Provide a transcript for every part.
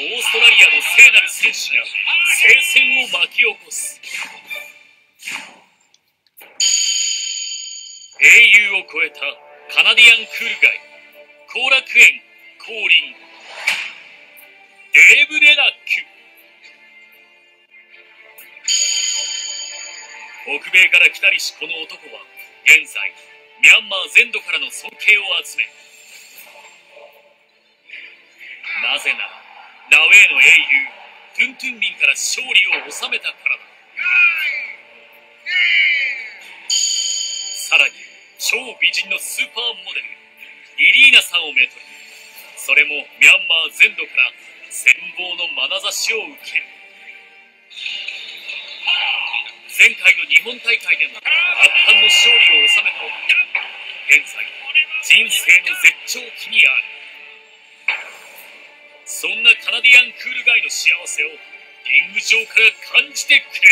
オーストラリアの聖なる戦士が聖戦を巻き起こす。英雄を超えたカナディアンクールガイ、後楽園降臨、デーブ・レナック。北米から来たりしこの男は現在ミャンマー全土からの尊敬を集め、なぜならラウェイの英雄トゥントゥンミンから勝利を収めたからだ。さらに超美人のスーパーモデルイリーナさんをめとり、それもミャンマー全土から羨望の眼差しを受ける。前回の日本大会でも圧巻の勝利を収めた男、現在人生の絶頂期にある。そんなカナディアンクールガイの幸せをリング上から感じてくれ。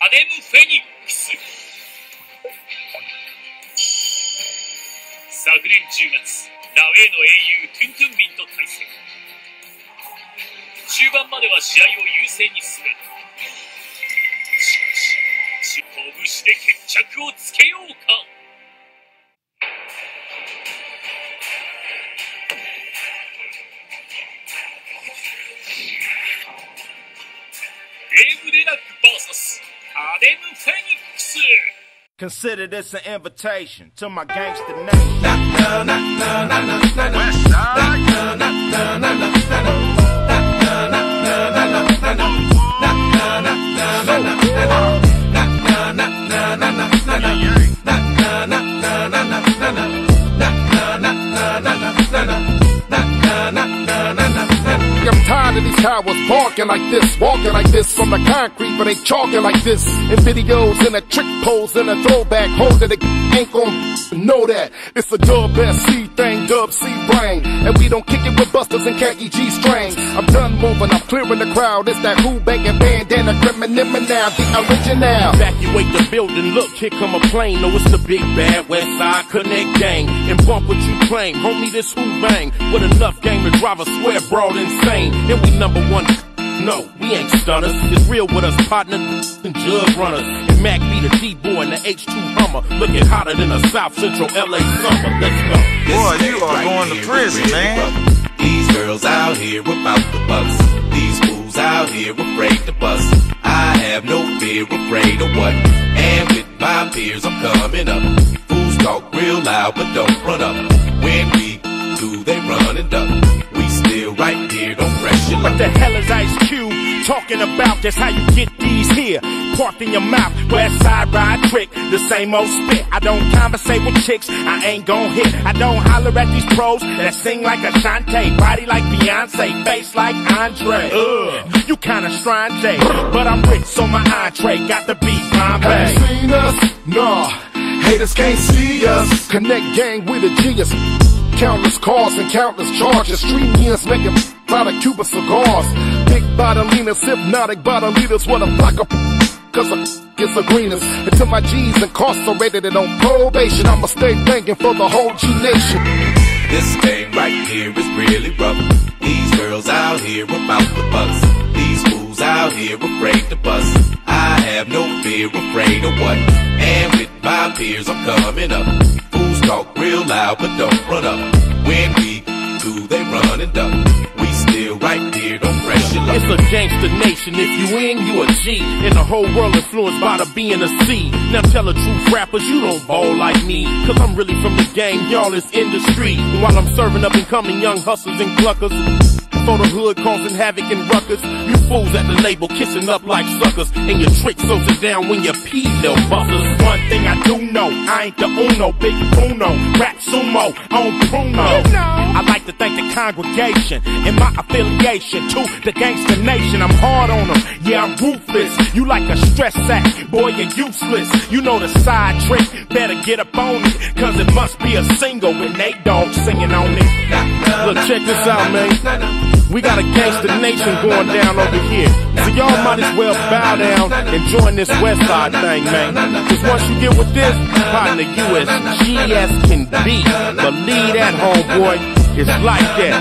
アデム・フェニックス。昨年10月、ラウェイの英雄トゥントゥンミンと対戦。中盤までは試合を優勢に進め、しかし拳で決着をつけようか。デーブ・レナック VS アデム・フェニックス。Consider this an invitation to my gangster nation. I'm tired of these cowards walking like this from the concrete, but they chalking like this in videos, in a trick pose, in a throwback hold that they ain't gon' know that it's a dub SC thing, dub C brain, and we don't kick it with busters and khaki G strings. I'm done moving, I'm clearing the crowd. It's that who banging bandana, criminal now, the original. Evacuate the building, look, here come a plane. No, it's the big bad West Side Connect gang, and bump what you claim, homie. This who bang with enough game to drive a square broad insane. And we number one, no, we ain't stunners. It's real with us, partner, and jug runners. And Mac be the D-boy and the H2 Hummer, looking hotter than a South Central LA summer. Let's go. Boy, you are going to prison, man. These girls out here about the bus. These fools out here afraid to bust. I have no fear, afraid of what? And with my peers, I'm coming up. Fools talk real loud, but don't run up. When we do, they run and duck. Right here, don't pressure. What the hell is Ice Cube talking about? That's how you get these here. Parked in your mouth, West Side Ride trick, the same old spit. I don't conversate with chicks, I ain't gon' hit. I don't holler at these pros that sing like Ashanti, body like Beyonce, face like Andre. You kinda strange, but I'm rich, so my entree got the beat, Bombay. Have you seen us? Nah, haters can't see us. Connect gang with the genius. Countless cars and countless charges. Street ends making out of Cuba cigars. Big bottom leaners, hypnotic bottom leaders. What a block of cause it's the greenest. Until my G's incarcerated and on probation, I'ma stay thinking for the whole G nation. This game right here is really rough. These girls out here about the bucks. These fools out here afraid to bust. I have no fear, afraid of what? And with my peers, I'm coming up. Talk real loud, but don't run up. When we do, they run and duck. We still right here, don't pressure luck. It's a gangster nation. If you in, you a G. And the whole world influenced by the B and the C. Now tell the truth, rappers, you don't ball like me. Cause I'm really from the gang, y'all is industry. While I'm serving up and coming young hustlers and cluckers. For the hood causing havoc and ruckus. You fools at the label kissing up like suckers. And your trick slows it down when you pee, little buffers. One thing I do know, I ain't the Uno, big Uno, rap sumo, on Bruno. I like to thank the congregation and my affiliation to the gangster nation. I'm hard on them, yeah, I'm ruthless. You like a stress sack, boy, you're useless. You know the side trick, better get up on it. Cause it must be a single with Nate Dogg singing on it. Look, check this out, man. We got a gangsta nation going down over here. So y'all might as well bow down and join this West Side thing, man. Cause once you get with this, partner, you as G as can be. Believe that, homeboy. It's like that.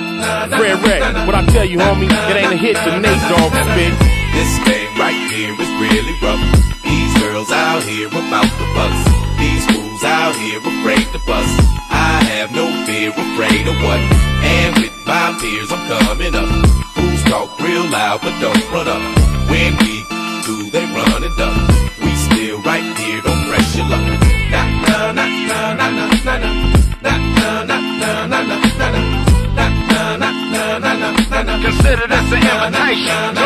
Red Wreck, but I tell you, homie, it ain't a hit to Nate Dogg, bitch. This thing right here is really rough. These girls out here about the bus. These fools out here afraid to bust. I have no fear, afraid of what? And with my peers, I'm coming up. Fools talk real loud, but don't run up. When we do, they run it up. We still right here, don't press your luck. Nah, nah, nah, nah, nah, nah, nah. Consider this an invitation.